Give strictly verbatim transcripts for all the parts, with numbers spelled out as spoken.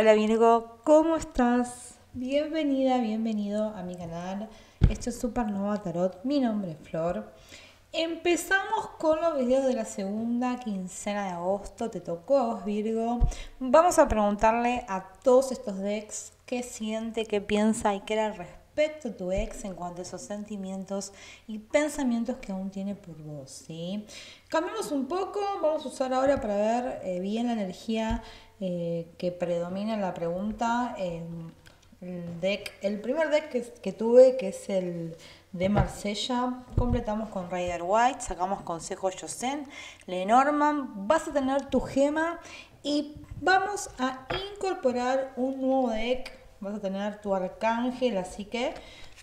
Hola Virgo, ¿cómo estás? Bienvenida, bienvenido a mi canal. Esto es Supernova Tarot, mi nombre es Flor. Empezamos con los videos de la segunda quincena de agosto. Te tocó a vos, Virgo. Vamos a preguntarle a todos estos decks qué siente, qué piensa y qué era al respecto a tu ex en cuanto a esos sentimientos y pensamientos que aún tiene por vos, ¿sí? Cambiamos un poco, vamos a usar ahora para ver eh, bien la energía eh, que predomina en la pregunta. Eh, el, deck, el primer deck que, que tuve, que es el de Marsella, completamos con Raider White, sacamos consejo Yosen, Lenormand. Vas a tener tu gema y vamos a incorporar un nuevo deck, vas a tener tu arcángel, así que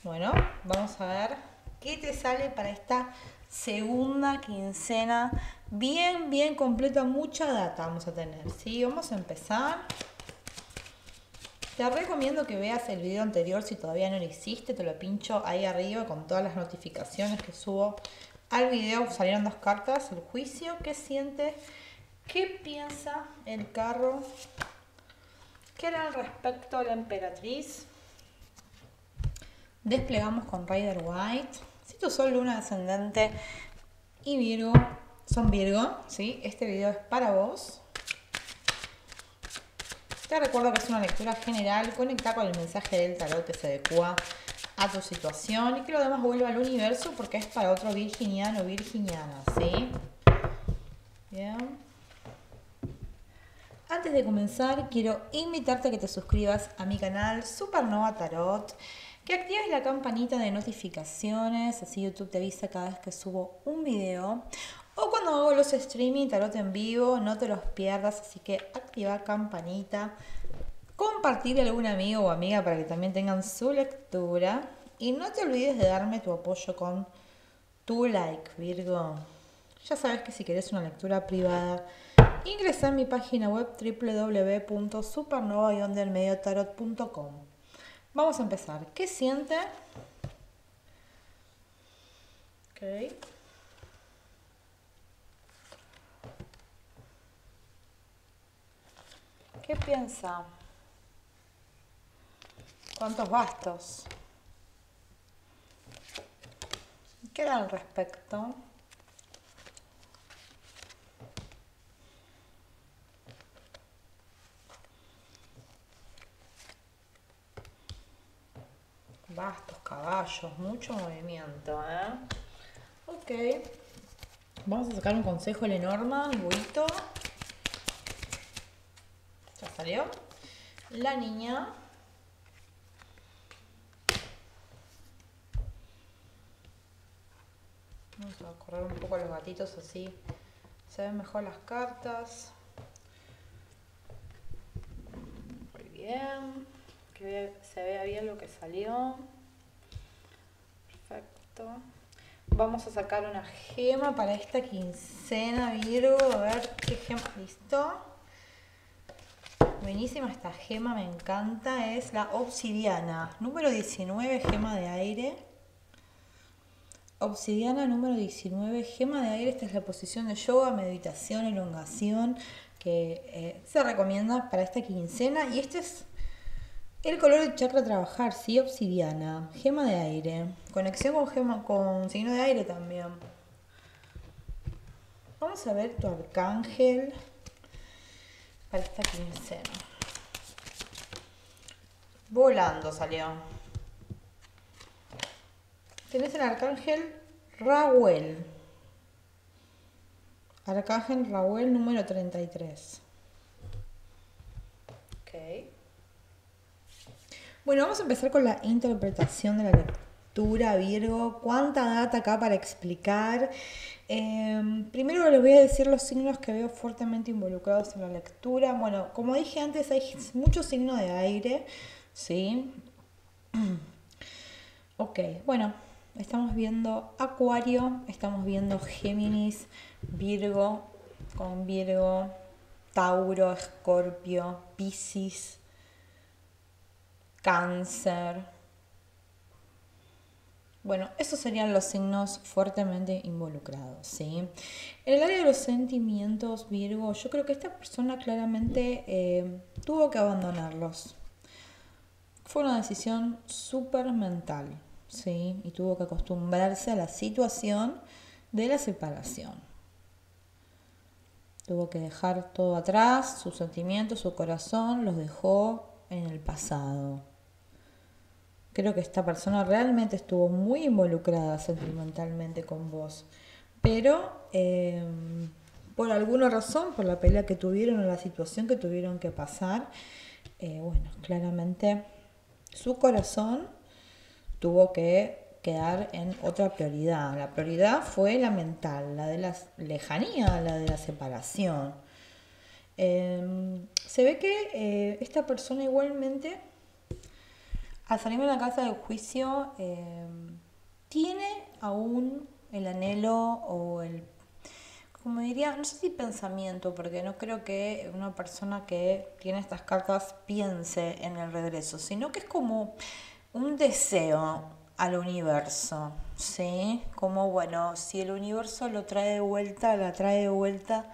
bueno, vamos a ver qué te sale para esta segunda quincena, bien, bien completa, mucha data vamos a tener, ¿sí? Vamos a empezar. Te recomiendo que veas el video anterior si todavía no lo hiciste, te lo pincho ahí arriba con todas las notificaciones que subo al video. Salieron dos cartas, el juicio, qué siente, qué piensa el carro, qué era al respecto la emperatriz. Desplegamos con Raider White. Si tu sol, luna, ascendente y Virgo son Virgo, ¿sí? Este video es para vos. Te recuerdo que es una lectura general, conecta con el mensaje del tarot que se adecua a tu situación y que lo demás vuelva al universo porque es para otro virginiano o virginiana, ¿sí? Bien. Antes de comenzar, quiero invitarte a que te suscribas a mi canal Supernova Tarot, que actives la campanita de notificaciones, así YouTube te avisa cada vez que subo un video. O cuando hago los streaming tarot en vivo, no te los pierdas, así que activar campanita, compartirle a algún amigo o amiga para que también tengan su lectura. Y no te olvides de darme tu apoyo con tu like, Virgo. Ya sabes que si querés una lectura privada, ingresa a mi página web w w w punto supernova guion del medio tarot punto com. Vamos a empezar. ¿Qué siente? Ok. ¿Qué piensa? ¿Cuántos bastos? ¿Qué era al respecto? Bastos, caballos, mucho movimiento, ¿eh? Ok. Vamos a sacar un consejo Lenormand, buito. Salió la niña, vamos a correr un poco los gatitos así se ven mejor las cartas. Muy bien, que se vea bien lo que salió. Perfecto, vamos a sacar una gema para esta quincena, Virgo, a ver qué gema. Listo. Buenísima esta gema, me encanta. Es la obsidiana, número diecinueve, gema de aire. Obsidiana, número diecinueve, gema de aire. Esta es la posición de yoga, meditación, elongación que eh, se recomienda para esta quincena. Y este es el color del chakra a trabajar, ¿sí? Obsidiana, gema de aire. Conexión con, gema, con signo de aire también. Vamos a ver tu arcángel para esta quincena. Volando salió. Tenés el arcángel Raguel. Arcángel Raguel número treinta y tres. Ok. Bueno, vamos a empezar con la interpretación de la lectura, Virgo. ¿Cuánta data acá para explicar? Eh, primero les voy a decir los signos que veo fuertemente involucrados en la lectura. Bueno, como dije antes, hay mucho signo de aire, ¿sí? Ok, bueno, estamos viendo Acuario, estamos viendo Géminis, Virgo, con Virgo, Tauro, Escorpio, Piscis, Cáncer. Bueno, esos serían los signos fuertemente involucrados, ¿sí? En el área de los sentimientos, Virgo, yo creo que esta persona claramente eh, tuvo que abandonarlos. Fue una decisión súper mental, ¿sí? Y tuvo que acostumbrarse a la situación de la separación. Tuvo que dejar todo atrás, sus sentimientos, su corazón, los dejó en el pasado. Creo que esta persona realmente estuvo muy involucrada sentimentalmente con vos. Pero eh, por alguna razón, por la pelea que tuvieron o la situación que tuvieron que pasar, eh, bueno, claramente su corazón tuvo que quedar en otra prioridad. La prioridad fue la mental, la de la lejanía, la de la separación. Eh, se ve que eh, esta persona igualmente, al salir de la casa de juicio, eh, tiene aún el anhelo o el, como diría, no sé si pensamiento, porque no creo que una persona que tiene estas cartas piense en el regreso, sino que es como un deseo al universo, ¿sí? Como, bueno, si el universo lo trae de vuelta, la trae de vuelta,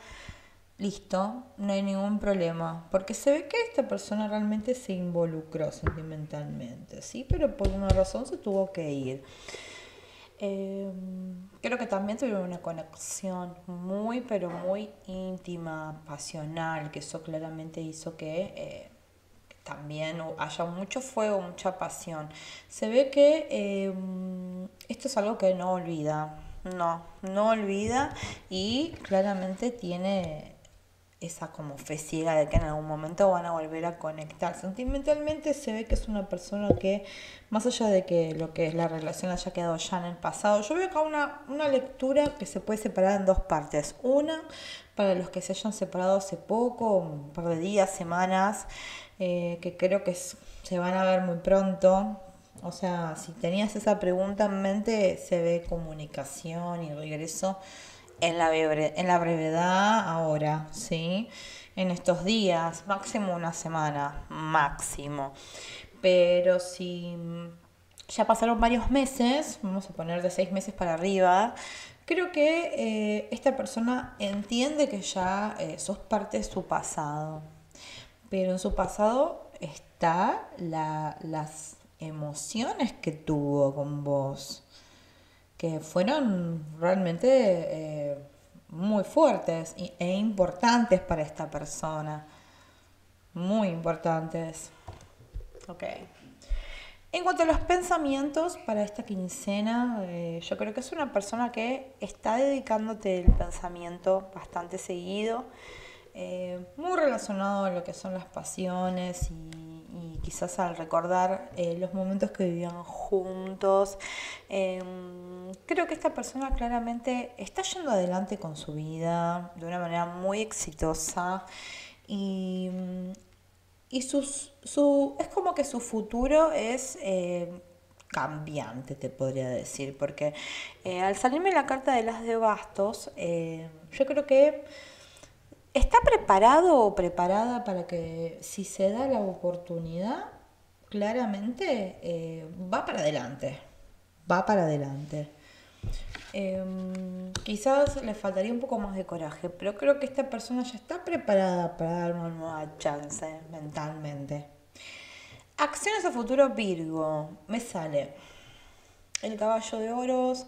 listo, no hay ningún problema. Porque se ve que esta persona realmente se involucró sentimentalmente, ¿sí? Pero por una razón se tuvo que ir. Eh, creo que también tuvieron una conexión muy, pero muy íntima, pasional, que eso claramente hizo que Eh, también haya mucho fuego, mucha pasión. Se ve que eh, esto es algo que no olvida, no, no olvida y claramente tiene esa como fe ciega de que en algún momento van a volver a conectar. Sentimentalmente se ve que es una persona que, más allá de que lo que es la relación haya quedado ya en el pasado, yo veo acá una, una lectura que se puede separar en dos partes. Una, para los que se hayan separado hace poco, un par de días, semanas, eh, que creo que se van a ver muy pronto. O sea, si tenías esa pregunta en mente, se ve comunicación y regreso en la, breve, en la brevedad ahora, ¿sí? En estos días, máximo una semana, máximo. Pero si ya pasaron varios meses, vamos a poner de seis meses para arriba, creo que eh, esta persona entiende que ya eh, sos parte de su pasado. Pero en su pasado está la, las emociones que tuvo con vos, que fueron realmente eh, muy fuertes e importantes para esta persona. Muy importantes. Ok. En cuanto a los pensamientos para esta quincena, eh, yo creo que es una persona que está dedicándote el pensamiento bastante seguido, eh, muy relacionado a lo que son las pasiones y, y quizás al recordar eh, los momentos que vivían juntos. Eh, Creo que esta persona claramente está yendo adelante con su vida de una manera muy exitosa y, y sus, su, es como que su futuro es eh, cambiante, te podría decir, porque eh, al salirme la carta de las de bastos, eh, yo creo que está preparado o preparada para que, si se da la oportunidad, claramente eh, va para adelante, va para adelante. Eh, quizás le faltaría un poco más de coraje, pero creo que esta persona ya está preparada para dar una nueva chance mentalmente. Acciones a futuro Virgo. Me sale el caballo de oros.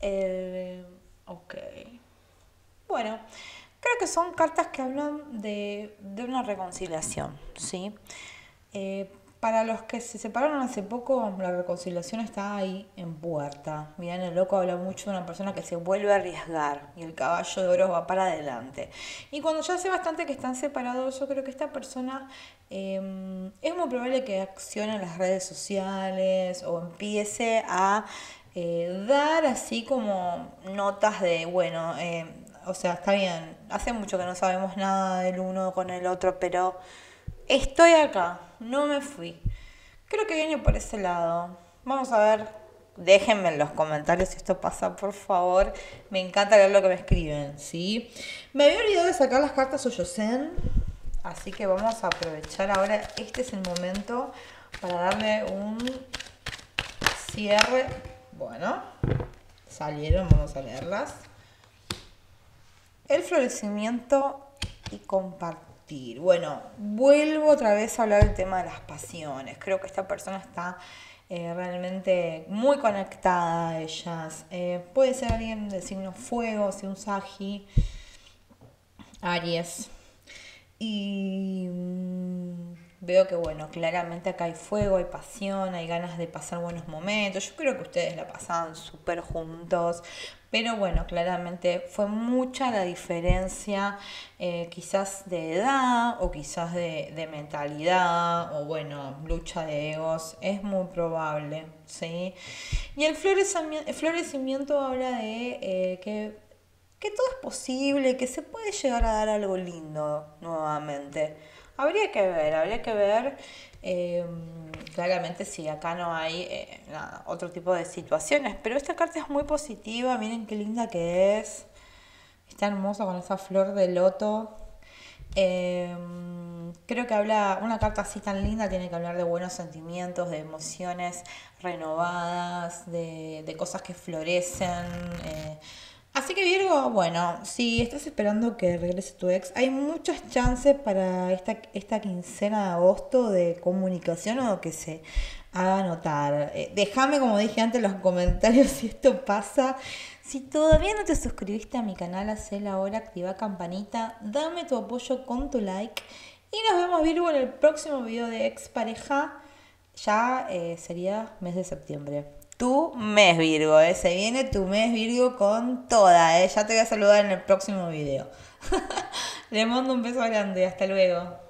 El... Ok. Bueno, creo que son cartas que hablan de, de una reconciliación, ¿sí? Eh, Para los que se separaron hace poco, la reconciliación está ahí en puerta. Miren, el loco habla mucho de una persona que se vuelve a arriesgar y el caballo de oros va para adelante. Y cuando ya hace bastante que están separados, yo creo que esta persona eh, es muy probable que accione en las redes sociales o empiece a eh, dar así como notas de, bueno, eh, o sea, está bien, hace mucho que no sabemos nada del uno con el otro, pero estoy acá, no me fui. Creo que viene por ese lado. Vamos a ver, déjenme en los comentarios si esto pasa, por favor. Me encanta leer lo que me escriben, ¿sí? Me había olvidado de sacar las cartas o Yosen, así que vamos a aprovechar ahora. Este es el momento para darle un cierre. Bueno, salieron, vamos a leerlas. El florecimiento y compartir. existir. Bueno, vuelvo otra vez a hablar del tema de las pasiones. Creo que esta persona está eh, realmente muy conectada a ellas. Eh, puede ser alguien de signo fuego, si un Sagi, Aries. Y mmm, veo que, bueno, claramente acá hay fuego, hay pasión, hay ganas de pasar buenos momentos. Yo creo que ustedes la pasaban súper juntos. Pero bueno, claramente fue mucha la diferencia, eh, quizás de edad o quizás de, de mentalidad, o bueno, lucha de egos, es muy probable, ¿sí? Y el florecimiento habla de eh, que, que todo es posible, que se puede llegar a dar algo lindo nuevamente. Habría que ver, habría que ver... Eh, claramente sí, acá no hay eh, nada, otro tipo de situaciones, pero esta carta es muy positiva. Miren qué linda que es, está hermosa con esa flor de loto. Eh, creo que habla, una carta así tan linda tiene que hablar de buenos sentimientos, de emociones renovadas, de, de cosas que florecen. eh, Así que Virgo, bueno, si estás esperando que regrese tu ex, hay muchas chances para esta, esta quincena de agosto de comunicación o que se haga notar. Eh, Déjame, como dije antes, en los comentarios si esto pasa. Si todavía no te suscribiste a mi canal, hacelo ahora, activa campanita, dame tu apoyo con tu like. Y nos vemos, Virgo, en el próximo video de expareja. Ya eh, sería mes de septiembre. Tu mes, Virgo, ¿eh? Se viene tu mes, Virgo, con toda, ¿eh? Ya te voy a saludar en el próximo video. Le mando un beso grande, hasta luego.